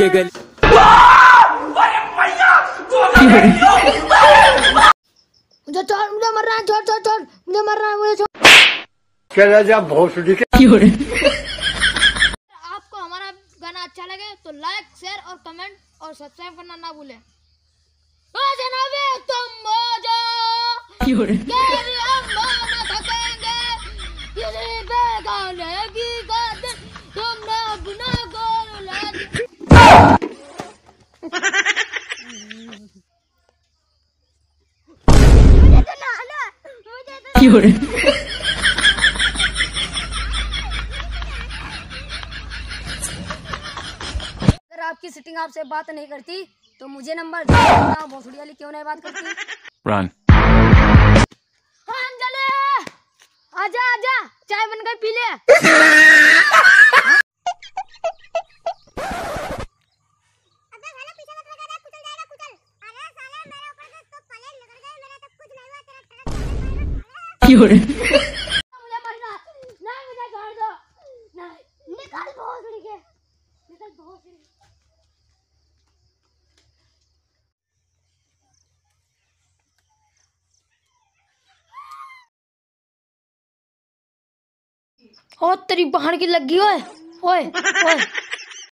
के मुझे छोड़, मुझे मरना है, छोड़ छोड़ छोड़, मुझे मरना है, मुझे छोड़। आपको हमारा गाना अच्छा लगे तो लाइक, शेयर और कमेंट और सब्सक्राइब करना ना भूलें। तुम अगर आपकी सिटिंग आपसे बात नहीं करती तो मुझे नंबर दो, भोसड़ी वाली क्यों नहीं बात करती? रन अंजलि, आजा आजा, चाय बनकर पी ले। मुझे मरना नहीं, मुझे छोड़ दो नहीं, निकल भोसड़ी के, निकल भोसड़ी। ओ तेरी बहन की लगी ओए ओए ओए।